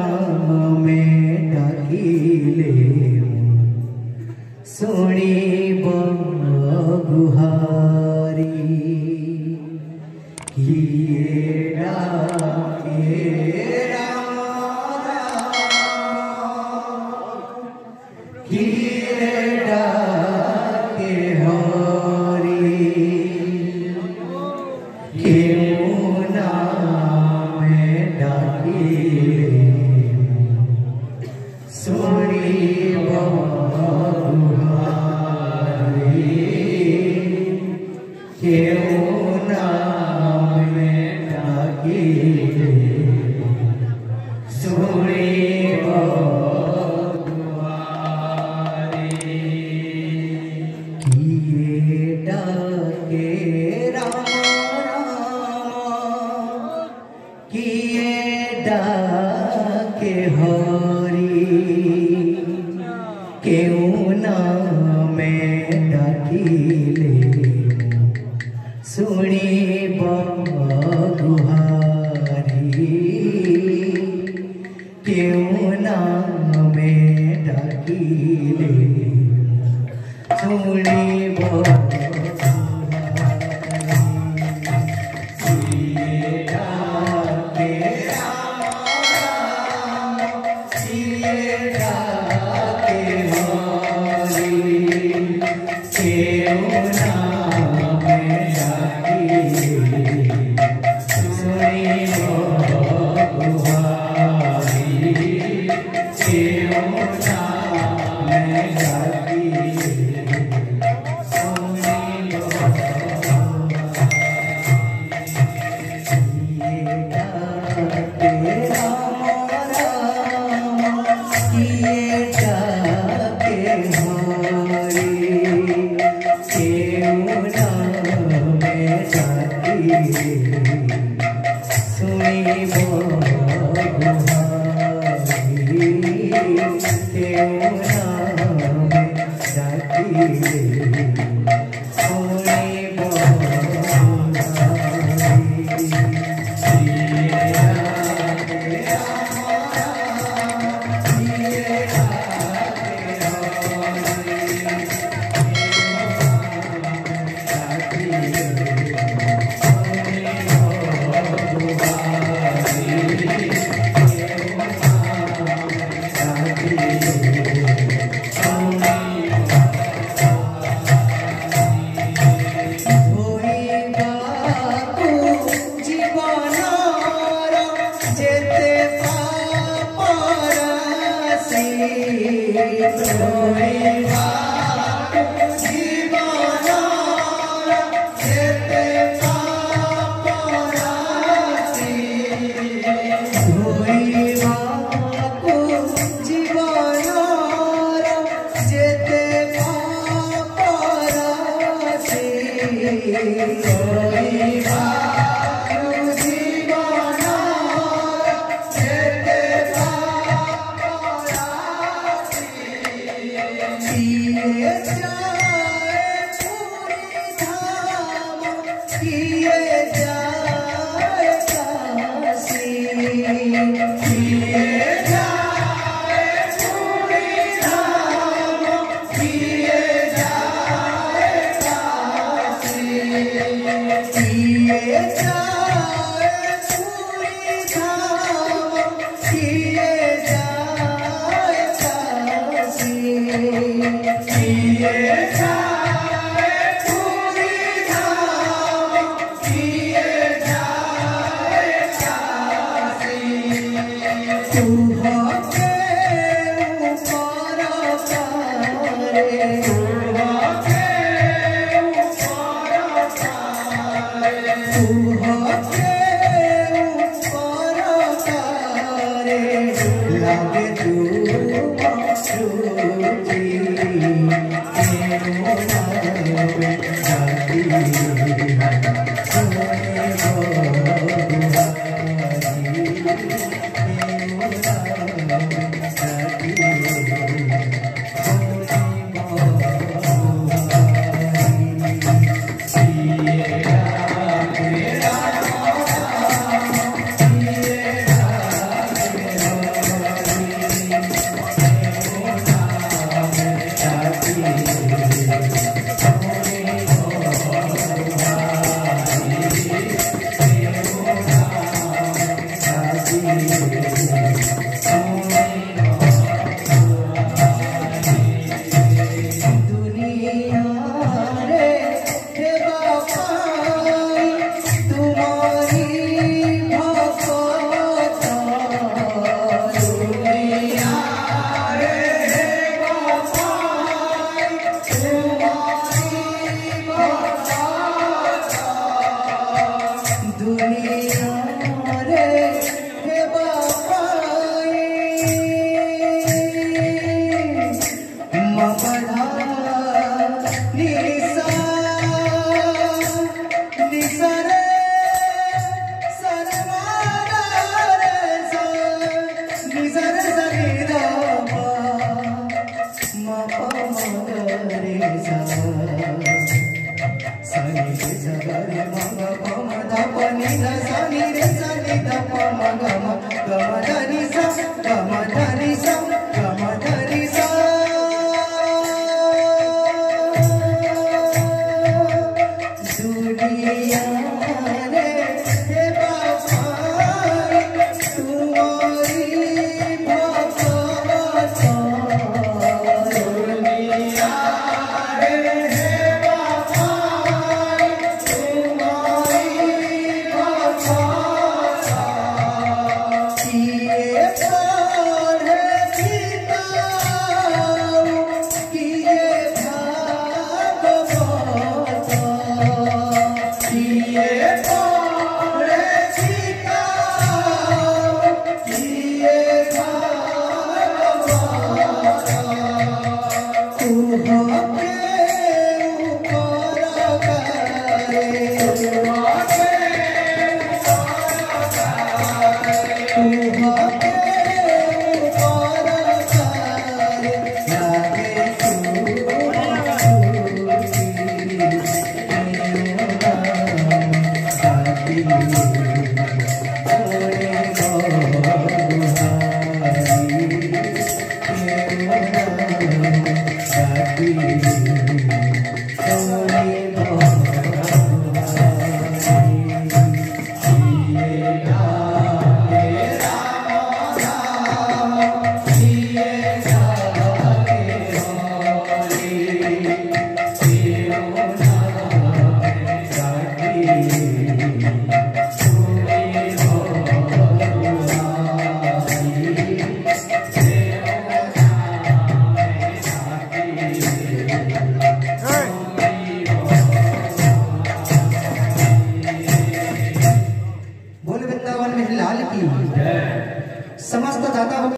में डाकिले सोनी बनगुहारी किए डाके समस्त दाता